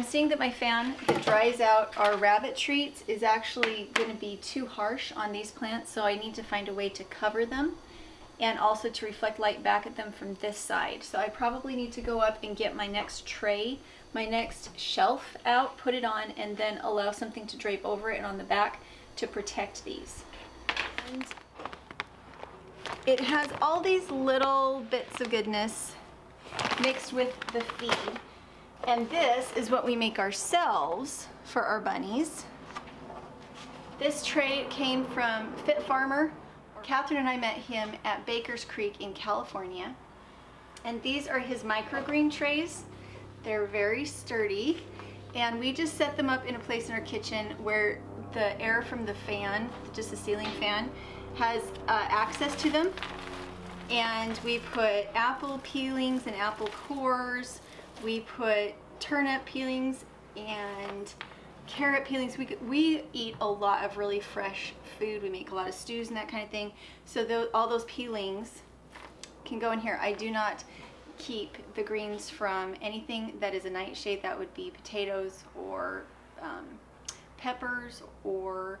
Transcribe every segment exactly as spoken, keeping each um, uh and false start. I'm seeing that my fan that dries out our rabbit treats is actually going to be too harsh on these plants, so I need to find a way to cover them and also to reflect light back at them from this side. So I probably need to go up and get my next tray, my next shelf out, put it on, and then allow something to drape over it and on the back to protect these. And it has all these little bits of goodness mixed with the feed. And this is what we make ourselves for our bunnies. This tray came from Fit Farmer. Catherine and I met him at Baker's Creek in California. And these are his microgreen trays. They're very sturdy. And we just set them up in a place in our kitchen where the air from the fan, just the ceiling fan, has uh, access to them. And we put apple peelings and apple cores. We put turnip peelings and carrot peelings. We, we eat a lot of really fresh food. We make a lot of stews and that kind of thing. So those, all those peelings can go in here. I do not keep the greens from anything that is a nightshade. That would be potatoes or um, peppers or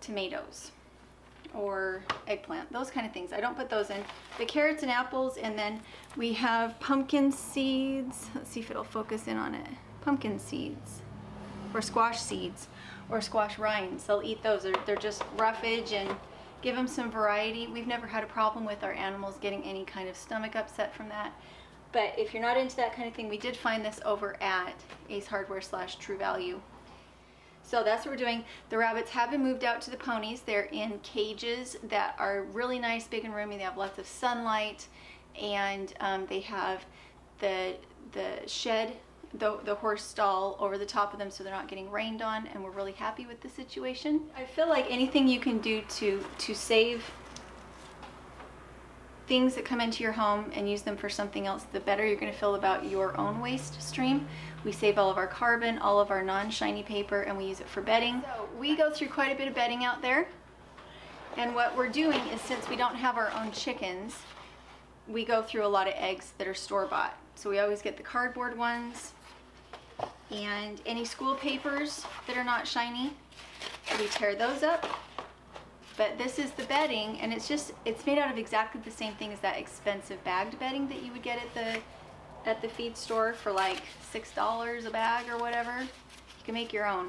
tomatoes or eggplant, those kind of things. I don't put those in. The carrots and apples, and then we have pumpkin seeds. Let's see if it'll focus in on it. Pumpkin seeds or squash seeds or squash rinds. They'll eat those. They're, they're just roughage, and give them some variety. We've never had a problem with our animals getting any kind of stomach upset from that. But if you're not into that kind of thing, we did find this over at Ace Hardware slash True Value. So that's what we're doing. The rabbits have been moved out to the ponies. They're in cages that are really nice, big and roomy. They have lots of sunlight, and um, they have the, the shed, the, the horse stall over the top of them, so they're not getting rained on, and we're really happy with the situation. I feel like anything you can do to, to save things that come into your home and use them for something else, the better you're going to feel about your own waste stream. We save all of our carbon, all of our non-shiny paper, and we use it for bedding. So we go through quite a bit of bedding out there. And what we're doing is, since we don't have our own chickens, we go through a lot of eggs that are store-bought. So we always get the cardboard ones and any school papers that are not shiny. We tear those up. But this is the bedding, and it's just, it's made out of exactly the same thing as that expensive bagged bedding that you would get at the at the feed store for like six dollars a bag or whatever. You can make your own.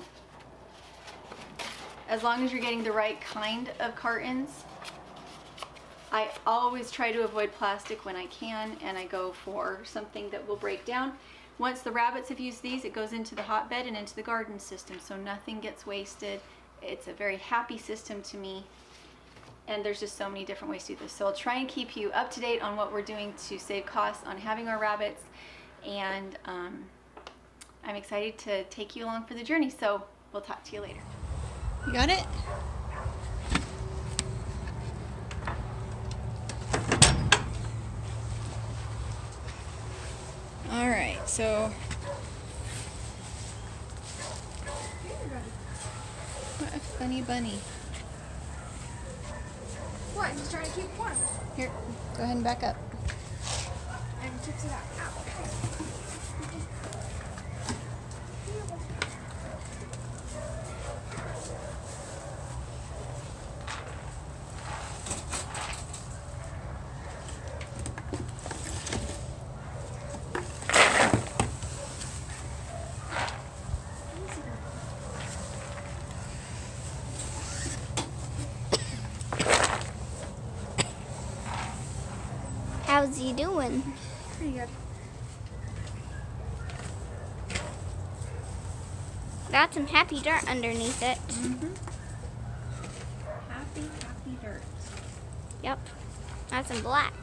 As long as you're getting the right kind of cartons. I always try to avoid plastic when I can, and I go for something that will break down. Once the rabbits have used these, it goes into the hotbed and into the garden system, so nothing gets wasted. It's a very happy system to me, and there's just so many different ways to do this. So I'll try and keep you up to date on what we're doing to save costs on having our rabbits, and um, I'm excited to take you along for the journey, so we'll talk to you later. You got it? All right, so what a funny bunny. What? I'm just trying to keep warm. Here, go ahead and back up. And keep it out. Ow. How's he doing? Pretty good. Got some happy dirt underneath it. Mm-hmm. Happy, happy dirt. Yep. Got some black.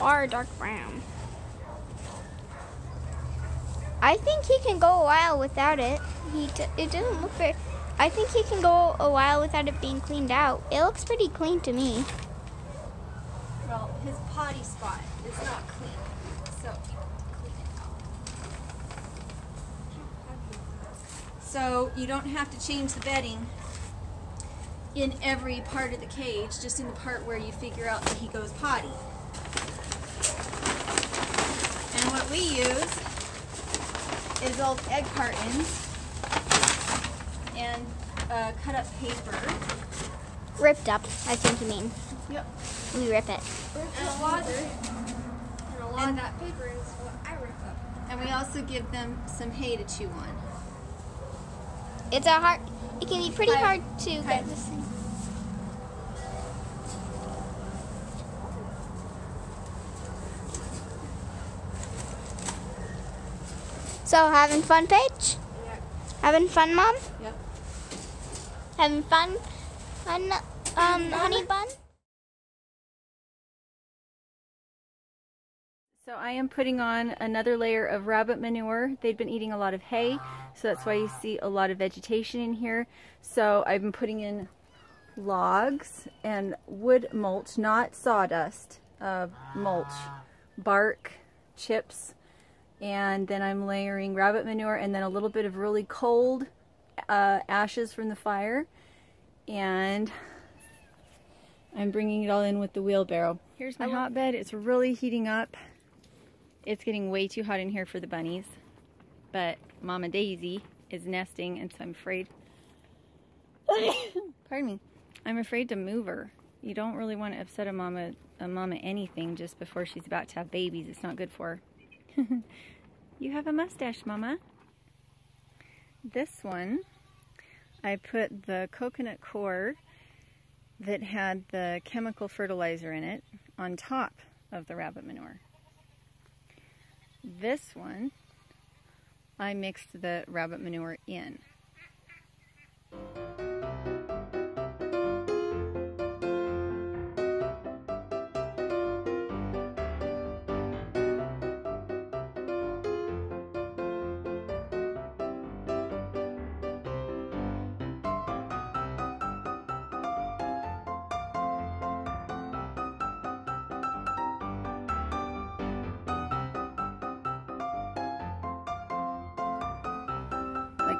Or dark brown. I think he can go a while without it. He t it doesn't look very... I think he can go a while without it being cleaned out. It looks pretty clean to me. Well, his potty spot is not clean, so you can clean it out. So you don't have to change the bedding in every part of the cage, just in the part where you figure out that he goes potty. And what we use is old egg cartons and uh, cut up paper. Ripped up, I think you mean. Yep. We rip it. And a lot, and a lot and of that paper is what I rip up. And we also give them some hay to chew on. It's a hard, it can be pretty hard to get this thing. So, having fun, Paige? Yeah. Having fun, Mom? Yeah. Having fun? Fun, um, honey bun? So I am putting on another layer of rabbit manure. They've been eating a lot of hay, so that's why you see a lot of vegetation in here. So I've been putting in logs and wood mulch, not sawdust, uh, mulch, bark, chips, and then I'm layering rabbit manure and then a little bit of really cold uh, ashes from the fire, and I'm bringing it all in with the wheelbarrow. Here's my hotbed. It's really heating up. It's getting way too hot in here for the bunnies, but Mama Daisy is nesting, and so I'm afraid, pardon me, I'm afraid to move her. You don't really want to upset a mama, a mama anything just before she's about to have babies. It's not good for her. You have a mustache, Mama. This one, I put the coconut core that had the chemical fertilizer in it on top of the rabbit manure. This one, I mixed the rabbit manure in.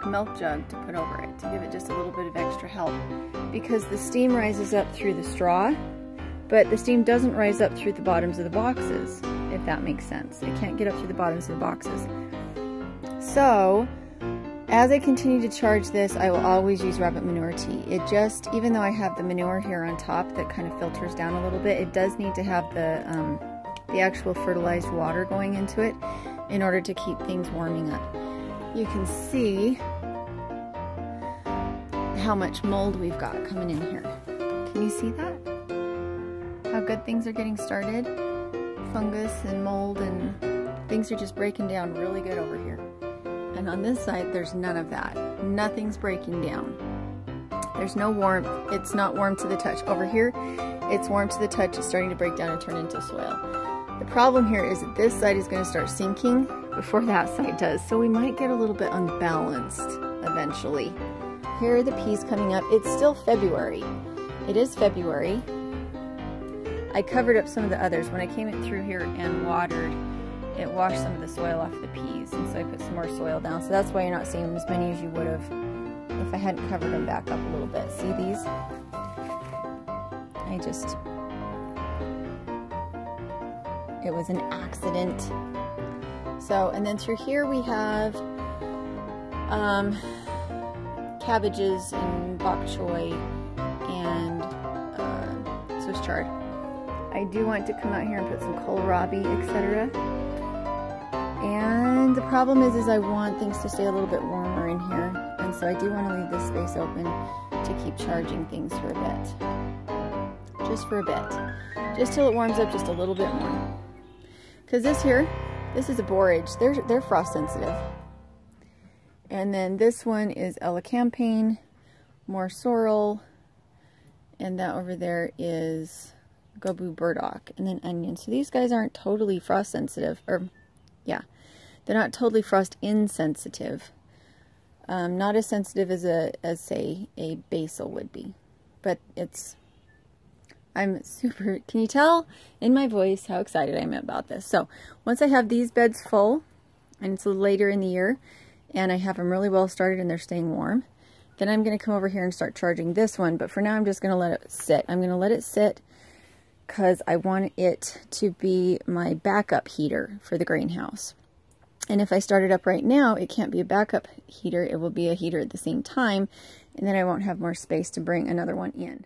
Milk jug to put over it to give it just a little bit of extra help, because the steam rises up through the straw, but the steam doesn't rise up through the bottoms of the boxes, if that makes sense. It can't get up through the bottoms of the boxes. So as I continue to charge this, I will always use rabbit manure tea. It just, even though I have the manure here on top that kind of filters down a little bit, it does need to have the, um, the actual fertilized water going into it in order to keep things warming up. You can see how much mold we've got coming in here. Can you see that? How good things are getting started. Fungus and mold, and things are just breaking down really good over here. And on this side, there's none of that. Nothing's breaking down. There's no warmth. It's not warm to the touch. Over here, it's warm to the touch. It's starting to break down and turn into soil. The problem here is that this side is going to start sinking before that side does, so we might get a little bit unbalanced eventually. Here are the peas coming up. It's still February. It is February. I covered up some of the others. When I came in through here and watered, it washed some of the soil off the peas, and so I put some more soil down. So that's why you're not seeing as many as you would have if I hadn't covered them back up a little bit. See these? I just... It was an accident. So, and then through here we have um, cabbages and bok choy and uh, Swiss chard. I do want to come out here and put some kohlrabi, et cetera. And the problem is, is I want things to stay a little bit warmer in here, and so I do want to leave this space open to keep charging things for a bit, just for a bit, just till it warms up just a little bit more. Because this here. This is a borage. They're, they're frost sensitive. And then this one is elecampane, more sorrel, and that over there is gobu burdock, and then onion. So these guys aren't totally frost sensitive, or yeah, they're not totally frost insensitive. Um, not as sensitive as a as say a basil would be, but it's. I'm super, can you tell in my voice how excited I am about this? So once I have these beds full, and it's later in the year, and I have them really well started and they're staying warm, then I'm going to come over here and start charging this one. But for now, I'm just going to let it sit. I'm going to let it sit because I want it to be my backup heater for the greenhouse. And if I start it up right now, it can't be a backup heater. It will be a heater at the same time, and then I won't have more space to bring another one in.